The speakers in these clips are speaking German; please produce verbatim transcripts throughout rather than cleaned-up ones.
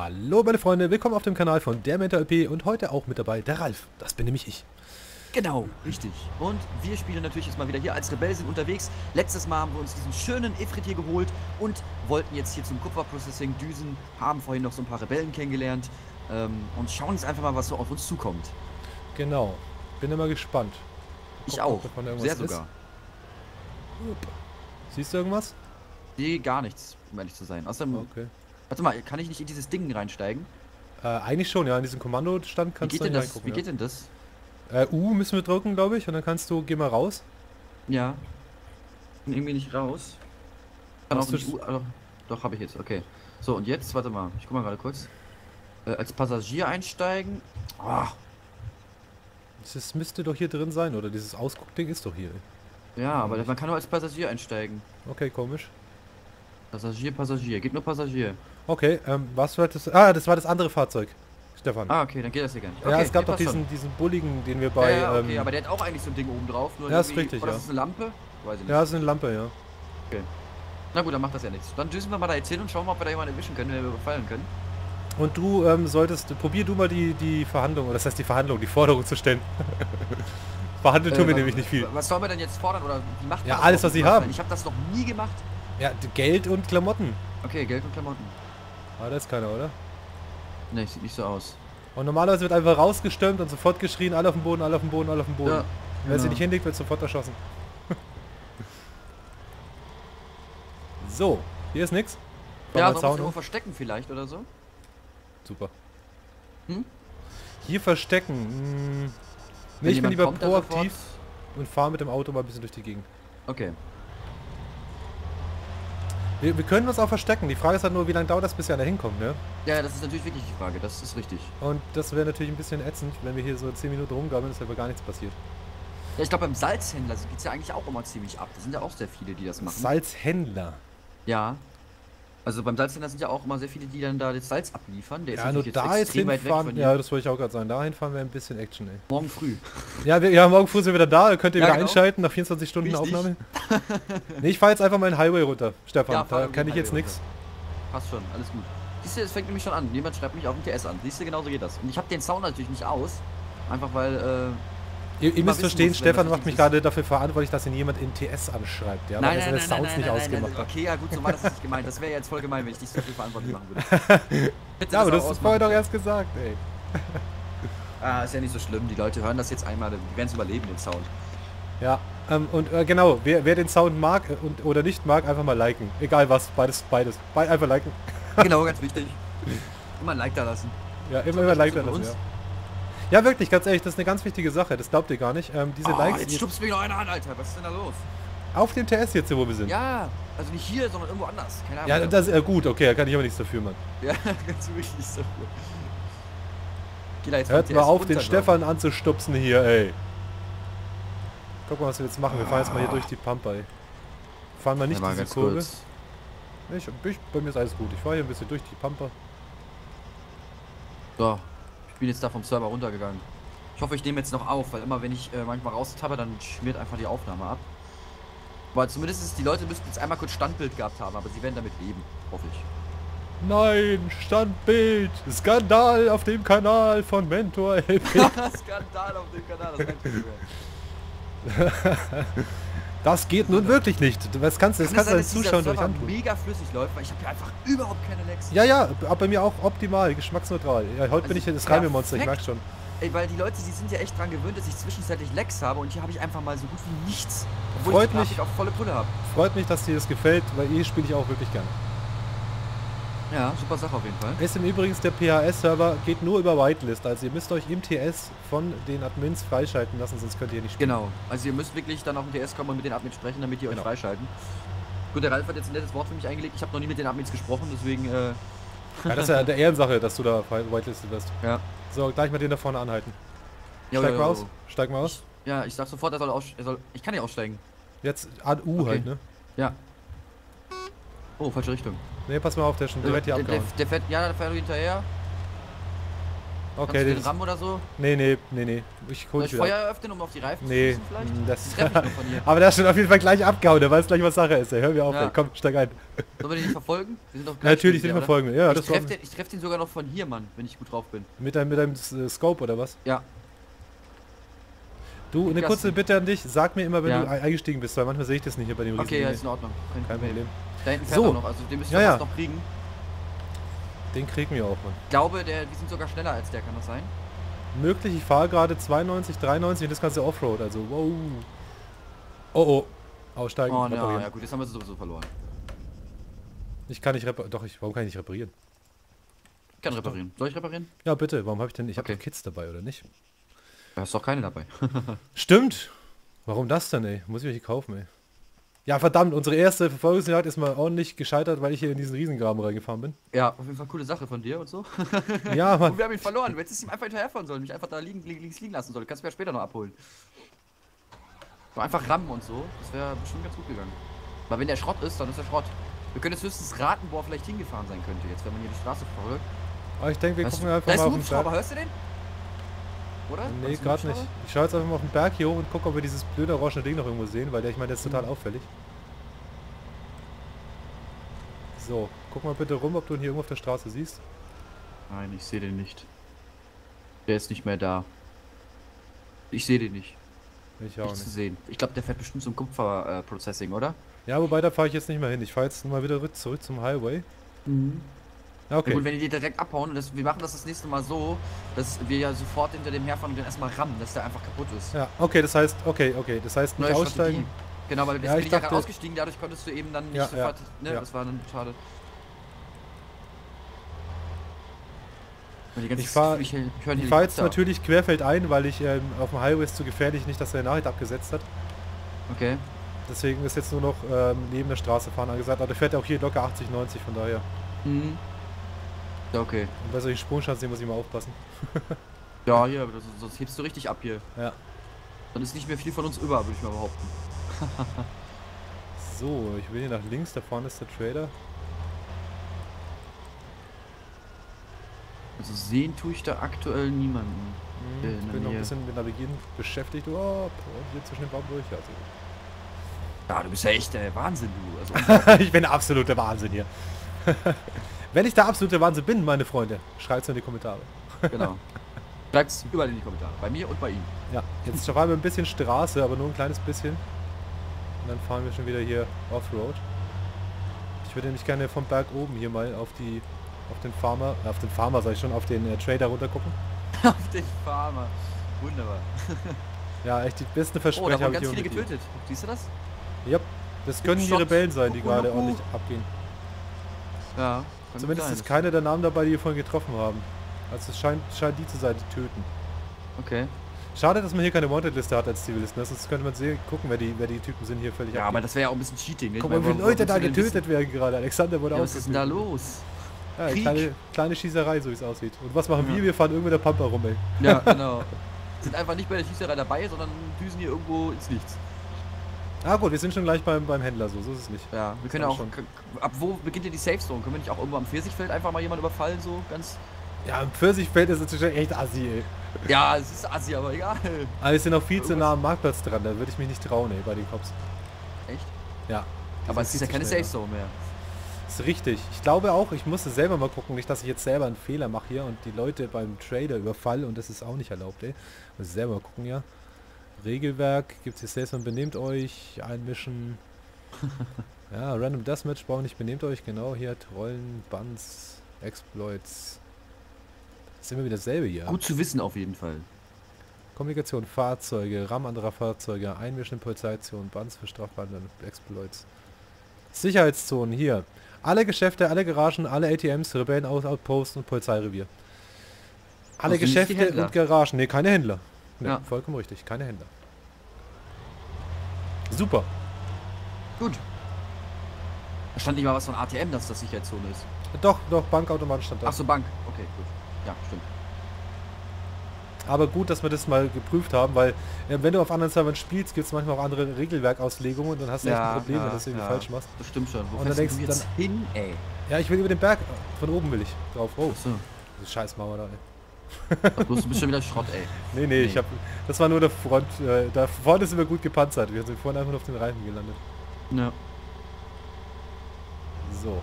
Hallo meine Freunde, willkommen auf dem Kanal von DerMentorLP und heute auch mit dabei der Ralf. Das bin nämlich ich. Genau, richtig. Und wir spielen natürlich jetzt mal wieder hier als Rebell, sind unterwegs. Letztes Mal haben wir uns diesen schönen Ifrit hier geholt und wollten jetzt hier zum Kupferprocessing düsen, haben vorhin noch so ein paar Rebellen kennengelernt ähm, und schauen jetzt einfach mal, was so auf uns zukommt. Genau, bin immer gespannt. Ich Guck, auch, sehr sogar. Ist. Siehst du irgendwas? Nee, gar nichts, um ehrlich zu sein. Außerdem, okay. Warte mal, kann ich nicht in dieses Ding reinsteigen? Äh, eigentlich schon, ja, in diesem Kommandostand kannst du da reingucken. Wie geht denn das? Äh, U müssen wir drücken, glaube ich, und dann kannst du, geh mal raus. Ja. Bin irgendwie nicht raus. Kann auch nicht U, also, doch, habe ich jetzt, okay. So, und jetzt, warte mal, ich guck mal gerade kurz. Äh, als Passagier einsteigen. Oh. Das müsste doch hier drin sein, oder? Dieses Ausguckding ist doch hier. Ja, aber man kann nur als Passagier einsteigen. Okay, komisch. Passagier, Passagier, geht nur Passagier. Okay, ähm, was war das? Ah, das war das andere Fahrzeug. Stefan. Ah, okay, dann geht das hier gar nicht. Okay, ja, es gab doch diesen, diesen Bulligen, den wir bei... Ja, ja okay, ähm, aber der hat auch eigentlich so ein Ding oben drauf. Nur ja, ist richtig, oder ja. Ist das eine Lampe? Weiß ich nicht. Ja, das ist eine Lampe, ja. Okay. Na gut, dann macht das ja nichts. Dann düsen wir mal da jetzt hin und schauen mal, ob wir da jemanden erwischen können, wenn wir überfallen können. Und du ähm, solltest... Probier du mal die, die Verhandlung, oder das heißt die Verhandlung, die Forderung zu stellen. Verhandelt tun äh, wir nämlich nicht viel. Was sollen wir denn jetzt fordern, oder wie macht man das? Ja, alles, was sie haben. Ich habe das noch nie gemacht. Ja, Geld und Klamotten. Okay, Geld und Klamotten. Ah, da ist keiner, oder? Ne, sieht nicht so aus. Und normalerweise wird einfach rausgestürmt und sofort geschrien, alle auf den Boden, alle auf den Boden, alle auf den Boden. Ja, Wer genau. sie nicht hinlegt, wird sofort erschossen. So, hier ist nix. Komm ja, sonst irgendwo verstecken vielleicht oder so. Super. Hm? Hier verstecken. Hm. Nee, ich bin lieber proaktiv und fahre mit dem Auto mal ein bisschen durch die Gegend. Okay. Wir, wir können uns auch verstecken. Die Frage ist halt nur, wie lange dauert das, bis wir da hinkommen, ne? Ja, das ist natürlich wirklich die Frage. Das ist richtig. Und das wäre natürlich ein bisschen ätzend, wenn wir hier so zehn Minuten rumgabeln, ist aber gar nichts passiert. Ja, ich glaube, beim Salzhändler geht es ja eigentlich auch immer ziemlich ab. Da sind ja auch sehr viele, die das machen. Salzhändler? Ja. Also beim Salzhändler sind ja auch immer sehr viele, die dann da das Salz abliefern. Der ist ja, nur jetzt da jetzt hinfahren, ja, das wollte ich auch gerade sagen. Dahin fahren wir ein bisschen Action, ey. Morgen früh. Ja, wir, ja morgen früh sind wir wieder da. Könnt ihr ja, wieder genau. einschalten nach vierundzwanzig Stunden Richtig. Aufnahme. Nee, ich fahre jetzt einfach mal einen Highway runter, Stefan. Ja, da kann ich jetzt nichts. Passt schon, alles gut. Siehst du, es fängt nämlich schon an. Jemand schreibt mich auf den T S an. Siehst du, genauso geht das. Und ich habe den Sound natürlich nicht aus. Einfach weil, äh... Ihr, ihr müsst verstehen, muss, Stefan macht mich ist. gerade dafür verantwortlich, dass ihn jemand in T S anschreibt, ja, weil er seine Sounds nicht nein, ausgemacht nein, hat. Okay, ja gut, so war das nicht gemeint. Das wäre jetzt voll gemein, wenn ich dich so viel verantwortlich machen würde. Bitte ja, aber das hast du vorher doch erst gesagt, ey. Ah, ist ja nicht so schlimm. Die Leute hören das jetzt einmal, die werden es überleben, den Sound. Ja, ähm, und äh, genau, wer, wer den Sound mag und, oder nicht mag, einfach mal liken. Egal was, beides, beides. Be einfach liken. Genau, ganz wichtig. Immer ein Like da lassen. Ja, immer, immer ein Like da lassen, ja. Ja, wirklich, ganz ehrlich, das ist eine ganz wichtige Sache, das glaubt ihr gar nicht. Ähm, diese oh, Likes... jetzt stupst mich noch einer an, Alter, was ist denn da los? Auf dem T S jetzt, wo wir sind. Ja, also nicht hier, sondern irgendwo anders, keine Ahnung. Ja, das ist äh, gut, okay, da kann ich aber nichts dafür, Mann. Ja, ganz wirklich nichts dafür. Hört mal auf, den Stefan anzustupsen hier, ey. Guck mal, was wir jetzt machen, wir fahren jetzt mal hier durch die Pampa, ey. Fahren wir nicht diese Kurve. Ich, ich, bei mir ist alles gut, ich fahre hier ein bisschen durch die Pampa. So. Ich bin jetzt da vom Server runtergegangen. Ich hoffe, ich nehme jetzt noch auf, weil immer wenn ich äh, manchmal raustappe, dann schmiert einfach die Aufnahme ab. Aber zumindest ist, die Leute müssten jetzt einmal kurz Standbild gehabt haben, aber sie werden damit leben, hoffe ich. Nein, Standbild! Skandal auf dem Kanal von Mentor L P. Skandal auf dem Kanal, das kann ich Das geht nun wirklich nicht. Das kannst du kann das kann als Zuschauer durch antun. Mega flüssig läuft, weil ich habe hier einfach überhaupt keine Lecks. Ja, ja, aber bei mir auch optimal, geschmacksneutral. Ja, heute also bin ich ja das Reime-Monster, ich merke schon. Ey, weil die Leute, die sind ja echt dran gewöhnt, dass ich zwischenzeitlich Lecks habe und hier habe ich einfach mal so gut wie nichts. Obwohl freut ich mich, auch volle Pulle habe. Freut mich, dass dir das gefällt, weil hier spiele ich auch wirklich gerne. Ja, super Sache auf jeden Fall. Ist im Übrigen der P H S-Server, geht nur über Whitelist, also ihr müsst euch im T S von den Admins freischalten lassen, sonst könnt ihr nicht spielen. Genau, also ihr müsst wirklich dann auf den T S kommen und mit den Admins sprechen, damit die euch genau. freischalten. Gut, der Ralf hat jetzt ein nettes Wort für mich eingelegt, ich habe noch nie mit den Admins gesprochen, deswegen... Äh ja, das ist ja der Ehrensache, dass du da whitelistet wirst. Ja. So, gleich mal den da vorne anhalten. Ja, steig jo, jo, jo. mal aus, steig mal aus. Ich, ja, ich sag sofort, er soll, aus, er soll... Ich kann nicht aussteigen. Jetzt an U okay. halt, ne? Ja. Oh, falsche Richtung. Ne, pass mal auf, der schon, der wird hier abgehauen. Der fährt, ja, der fährt hinterher. Okay, den RAM oder so? Nee, nee, nee, nee. Ich hol ich Feuer öffnen, um auf die Reifen nee, zu schießen vielleicht? Das aber das ist schon auf jeden Fall gleich abgehauen, der weiß gleich, was Sache ist. Ey. Hör mir auf, ja. Ey. Komm, steig ein. Sollen wir den nicht verfolgen? Wir sind doch gleich natürlich, den verfolgen wir. Ja, ich treffe den, treff den sogar noch von hier, Mann, wenn ich gut drauf bin. Mit deinem, mit deinem äh, Scope oder was? Ja. Du, eine kurze Bitte an dich, sag mir immer, wenn ja. du eingestiegen bist, weil manchmal sehe ich das nicht hier bei dem Riesen. Okay, ja, ist in Ordnung. Kein, Kein Problem. Problem. Da hinten fährt so. Noch, also den müssen wir ja, ja. noch kriegen. Den kriegen wir auch, Mann. Ich glaube, der, wir sind sogar schneller als der, kann das sein? Möglich, ich fahre gerade zweiundneunzig, dreiundneunzig und das ganze Offroad, also wow. Oh oh, aussteigen, oh, reparieren. Ja gut, jetzt haben wir sowieso verloren. Ich kann nicht reparieren, doch, ich, warum kann ich nicht reparieren? Ich kann reparieren. Soll ich reparieren? Ja bitte, warum habe ich denn, ich okay. habe Kids dabei, oder nicht? Da hast doch keine dabei. Stimmt! Warum das denn, ey? Muss ich welche kaufen, ey? Ja, verdammt, unsere erste Verfolgungsjagd ist mal ordentlich gescheitert, weil ich hier in diesen Riesengraben reingefahren bin. Ja, auf jeden Fall coole Sache von dir und so. Ja, Mann. Und wir haben ihn verloren. Du hättest ihm einfach hinterherfahren sollen, mich einfach da liegen, links liegen lassen sollen. Kannst du mir ja später noch abholen. So einfach rammen und so. Das wäre bestimmt ganz gut gegangen. Weil wenn der Schrott ist, dann ist der Schrott. Wir können jetzt höchstens raten, wo er vielleicht hingefahren sein könnte, jetzt, wenn man hier die Straße verfolgt. Aber ich denke, wir gucken einfach mal auf den Berg. Hörst du den? Oder? Nee, gerade nicht. Ich schaue jetzt einfach mal auf den Berg hier hoch und gucke, ob wir dieses blöde orange Ding noch irgendwo sehen, weil der, ich meine, der ist total auffällig. So, guck mal bitte rum, ob du ihn hier irgendwo auf der Straße siehst. Nein, ich sehe den nicht. Der ist nicht mehr da. Ich sehe den nicht. Ich auch nicht. Nicht zu sehen. Ich glaube, der fährt bestimmt zum Kupferprocessing, äh, oder? Ja, wobei, da fahre ich jetzt nicht mehr hin. Ich fahre jetzt mal wieder zurück zum Highway. Mhm. Okay. Ja, gut, wenn die direkt abhauen, das, wir machen das das nächste Mal so, dass wir ja sofort hinter dem herfahren und dann erstmal rammen, dass der einfach kaputt ist. Ja, okay, das heißt, okay, okay, das heißt nicht aussteigen. Genau, weil wir ja, sind ja ausgestiegen, dadurch konntest du eben dann nicht ja, sofort, ja, ne, ja. das war dann schade. Ich fahre fahr jetzt natürlich querfeld ein, weil ich ähm, auf dem Highway ist zu gefährlich, nicht, dass er eine Nachricht abgesetzt hat. Okay. Deswegen ist jetzt nur noch ähm, neben der Straße fahren angesagt, aber der fährt ja auch hier locker achtzig, neunzig, von daher. Mhm. Okay. Und bei solchen Sprungschanzen sehen muss ich mal aufpassen. Ja, hier, das, sonst hebst du richtig ab hier. Ja. Dann ist nicht mehr viel von uns über, würde ich mal behaupten. So, ich will hier nach links, da vorne ist der Trader. Also sehen tue ich da aktuell niemanden. Hm, ich bin noch ein bisschen mit Navigieren beschäftigt. Oh, hier zwischen den Baum durch. Also. Ja, du bist ja echt der Wahnsinn, du. Also, ich bin absoluter Wahnsinn hier. Wenn ich der absolute Wahnsinn bin, meine Freunde, schreibt es in die Kommentare. Genau. Schreibt es überall in die Kommentare. Bei mir und bei Ihnen. Ja, jetzt fahren wir ein bisschen Straße, aber nur ein kleines bisschen. Und dann fahren wir schon wieder hier Offroad. Ich würde nämlich gerne vom Berg oben hier mal auf die, auf den Farmer, auf den Farmer sag ich schon, auf den äh, Trader runter gucken. Auf den Farmer. Wunderbar. Ja, echt die besten Versprecher. Oh, da haben ganz viele getötet. Siehst du das? Ja, das können die Rebellen sein, die gerade ordentlich abgehen. Ja. Zumindest ist keiner der Namen dabei, die wir vorhin getroffen haben. Also es scheint, scheint die zu sein, die töten. Okay. Schade, dass man hier keine Wanted-Liste hat als Zivilisten. Sonst könnte man sehen, gucken, wer die, wer die Typen sind hier völlig Ja, abgeben. Aber das wäre ja auch ein bisschen Cheating. Guck mal, wie viele Leute da getötet werden gerade. Alexander wurde ja, was ist denn da los? Ja, kleine, kleine Schießerei, so wie es aussieht. Und was machen ja. wir? Wir fahren irgendwo in der Pampa rum, ey. Ja, genau. Sind einfach nicht bei der Schießerei dabei, sondern düsen hier irgendwo ins Nichts. Ah gut, wir sind schon gleich beim, beim Händler, so, so ist es nicht. Ja, wir können ja auch, schon. Ab wo beginnt denn die Safe Zone? Können wir nicht auch irgendwo am Pfirsichfeld einfach mal jemanden überfallen, so ganz... Ja, am Pfirsichfeld ist natürlich echt assi, ey. Ja, es ist assi, aber egal. Aber wir sind noch viel zu nah am Marktplatz dran, da würde ich mich nicht trauen, ey, bei den Cops. Echt? Ja. Aber es ist ja keine Safe Zone mehr. Ist richtig. Ich glaube auch, ich musste selber mal gucken, nicht, dass ich jetzt selber einen Fehler mache hier und die Leute beim Trader überfalle und das ist auch nicht erlaubt, ey. Muss ich selber mal gucken, ja. Regelwerk, gibt's hier selbst und benehmt euch, einmischen. Ja, Random Deathmatch brauche ich nicht, benehmt euch, genau, hier Trollen, Buns, Exploits. Das ist immer wieder dasselbe hier. Gut zu wissen auf jeden Fall. Kommunikation, Fahrzeuge, RAM anderer Fahrzeuge, einmischen, Polizeiaktion, Buns für Strafbande, Exploits. Sicherheitszonen, hier. Alle Geschäfte, alle Garagen, alle A T Ms, Rebellen, Outposts und Polizeirevier. Alle also Geschäfte und Garagen, ne, keine Händler. Nee, ja. Vollkommen richtig, keine Händler. Super. Gut. Da stand nicht mal was von A T M, dass das Sicherheitszone ist. Doch, doch, Bankautomat stand da. Achso, Bank. Okay, gut. Ja, stimmt. Aber gut, dass wir das mal geprüft haben, weil äh, wenn du auf anderen Servern spielst, gibt es manchmal auch andere Regelwerkauslegungen und dann hast du ja, echt ein Problem, ja, wenn du das irgendwie ja. falsch machst. Das stimmt schon. Wo und dann denkst du jetzt dann, hin, ey? Ja, ich will über den Berg. Von oben will ich drauf. Oh, so. Scheiß Mauer da, ey. Bloß, du bist schon wieder Schrott, ey. Nee, nee, nee. Ich hab, das war nur der Front. Äh, da vorne sind wir gut gepanzert. Wir sind vorne einfach nur auf den Reifen gelandet. Ja. So.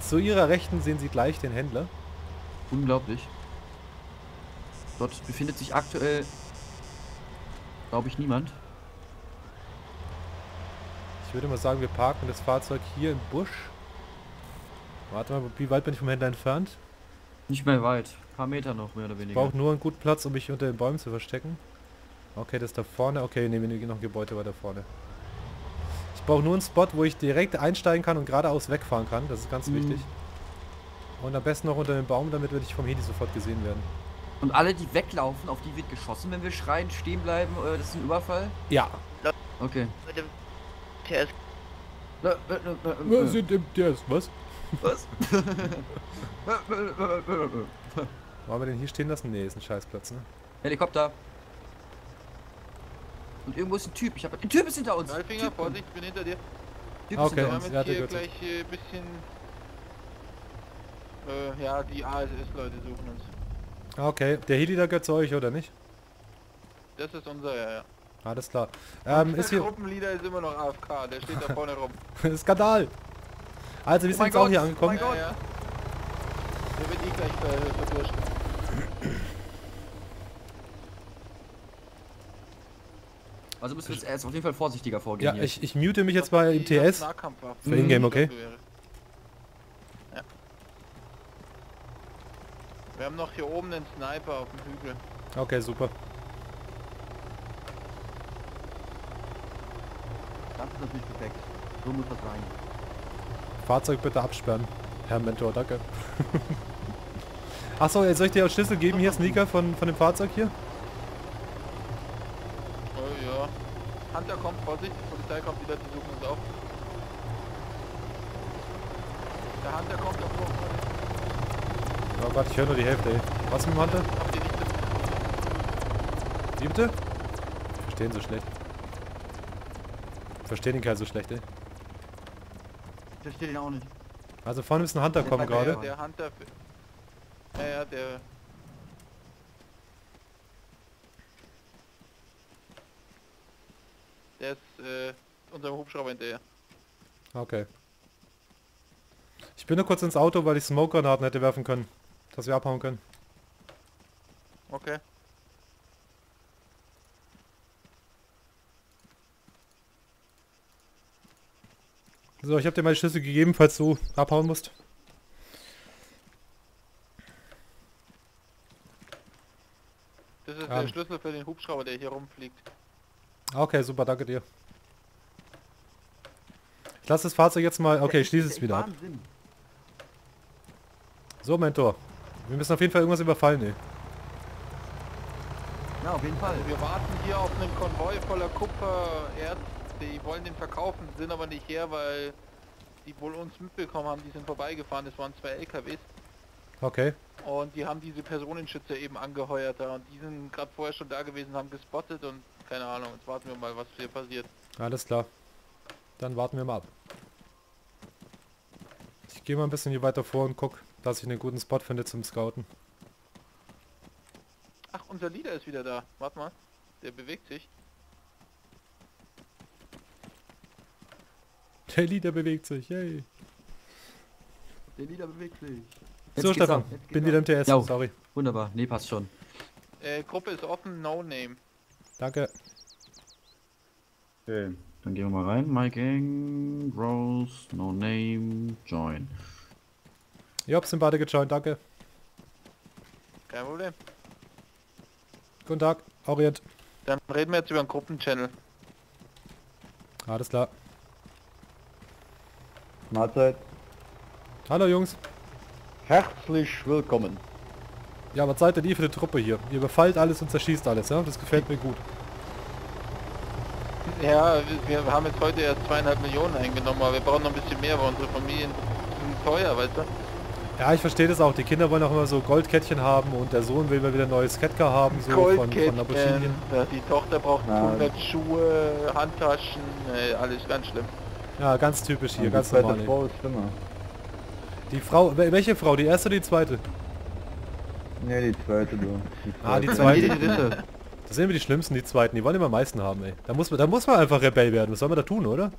Zu ihrer Rechten sehen Sie gleich den Händler. Unglaublich. Dort befindet sich aktuell, glaube ich, niemand. Ich würde mal sagen, wir parken das Fahrzeug hier im Busch. Warte mal, wie weit bin ich vom Händler entfernt? Nicht mehr weit. Ein paar Meter noch, mehr oder weniger. Ich brauche nur einen guten Platz, um mich unter den Bäumen zu verstecken. Okay, das ist da vorne. Okay, nehmen wir noch ein Gebäude weiter vorne. Ich brauche nur einen Spot, wo ich direkt einsteigen kann und geradeaus wegfahren kann. Das ist ganz mhm. wichtig. Und am besten noch unter den Baum, damit wir nicht vom Heli sofort gesehen werden. Und alle, die weglaufen, auf die wird geschossen, wenn wir schreien, stehen bleiben. Das ist ein Überfall? Ja. Okay. Mit dem T S. Wir sind im T S, was? Was? Wollen wir den hier stehen lassen? Ne, ist ein Scheißplatz, ne? Helikopter! Und irgendwo ist ein Typ, ich hab... Ein Typ ist hinter uns! Alfinger, Vorsicht, ich bin hinter dir! Typ okay, ist hinter uns. Wir haben jetzt hier gleich ein äh, bisschen... Äh, ja, die A S S-Leute suchen uns. Okay, der Heli da gehört zu euch, oder nicht? Das ist unser, ja, ja. Alles klar. Ähm, ist der hier... Gruppenleader ist immer noch A F K, der steht da vorne rum. Skandal! Also, wir sind oh jetzt auch Gott, hier angekommen. Oh ja, ja. Der wird eh gleich ver verburscht. Also müssen wir jetzt erst auf jeden Fall vorsichtiger vorgehen. Ja, hier. Ich, ich mute mich jetzt mal im T S. Für Ingame, okay? Ja. Wir haben noch hier oben einen Sniper auf dem Hügel. Okay, super. Das ist natürlich perfekt. So muss das sein. Fahrzeug bitte absperren, Herr Mentor, danke. Achso, jetzt soll ich dir auch Schlüssel geben, hier Sneaker von, von dem Fahrzeug hier? Oh ja. Hunter kommt, Vorsicht, die Polizei kommt wieder, die suchen uns auf. Der Hunter kommt auf uns. Oh Gott, ich höre nur die Hälfte, ey. Was mit dem Hunter? Wie bitte? Verstehen so schlecht. Verstehen den Kerl so schlecht, ey. Ich verstehe den auch nicht. Also vorne ist ein Hunter kommen gerade. Der, der Hunter... Ja, ja, der... Der ist äh, unserem Hubschrauber hinterher. Okay. Ich bin nur kurz ins Auto, weil ich Smokegranaten hätte werfen können. Dass wir abhauen können. Okay. So, ich habe dir meine Schlüssel gegeben, falls du abhauen musst. Das ist ja der Schlüssel für den Hubschrauber, der hier rumfliegt. Okay, super, danke dir. Ich lasse das Fahrzeug jetzt mal... Okay, ich schließe es wieder ab. So, Mentor. Wir müssen auf jeden Fall irgendwas überfallen, ey. Ja, auf jeden Fall. Wir warten hier auf einen Konvoi voller Kupfererz. Die wollen den verkaufen, sind aber nicht her, weil die wohl uns mitbekommen haben, die sind vorbeigefahren, das waren zwei L K Ws. Okay. Und die haben diese Personenschützer eben angeheuert da und die sind gerade vorher schon da gewesen, haben gespottet und keine Ahnung, jetzt warten wir mal, was hier passiert. Alles klar. Dann warten wir mal ab. Ich gehe mal ein bisschen hier weiter vor und guck, dass ich einen guten Spot finde zum Scouten. Ach, unser Leader ist wieder da. Warte mal, der bewegt sich. Der Leader bewegt sich, yay! Der Leader bewegt sich. Jetzt so Stefan, bin wieder im T S, jo. Sorry. Wunderbar, nee, passt schon. Äh, Gruppe ist offen, no name. Danke. Okay, dann gehen wir mal rein. My Gang, Gross, no name, join. Job, sind beide gejoint, danke. Kein Problem. Guten Tag, Orient. Dann reden wir jetzt über einen Gruppenchannel. Alles klar. Mahlzeit. Hallo Jungs. Herzlich willkommen. Ja, was seid denn ihr für eine Truppe hier? Ihr überfallt alles und zerschießt alles, ja? Das gefällt mir gut. Ja, wir haben jetzt heute erst zweieinhalb Millionen eingenommen, aber wir brauchen noch ein bisschen mehr, weil unsere Familien sind teuer, weißt du? Ja, ich verstehe das auch. Die Kinder wollen auch immer so Goldkettchen haben und der Sohn will immer wieder ein neues Ketka haben, so von, von Lamborghini. Die Tochter braucht hundert Schuhe, Handtaschen, alles ganz schlimm. Ja, ganz typisch hier, ganz normal. Die Frau ist schlimmer. Die Frau, welche Frau? Die erste oder die zweite? Ne, die zweite, du. Die zweite. Ah, die zweite. Die dritte. Das sind immer die schlimmsten, die zweiten. Die wollen immer am meisten haben, ey. Da muss man, da muss man einfach Rebell werden. Was soll man da tun, oder?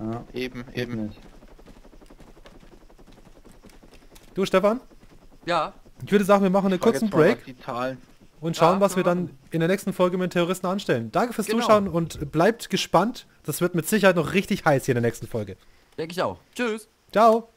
Ja, eben, eben. Nicht. Du, Stefan? Ja? Ich würde sagen, wir machen einen kurzen Break und schauen, ja, was wir dann in der nächsten Folge mit den Terroristen anstellen. Danke fürs genau. Zuschauen und bleibt gespannt. Das wird mit Sicherheit noch richtig heiß hier in der nächsten Folge. Denke ich auch. Tschüss. Ciao.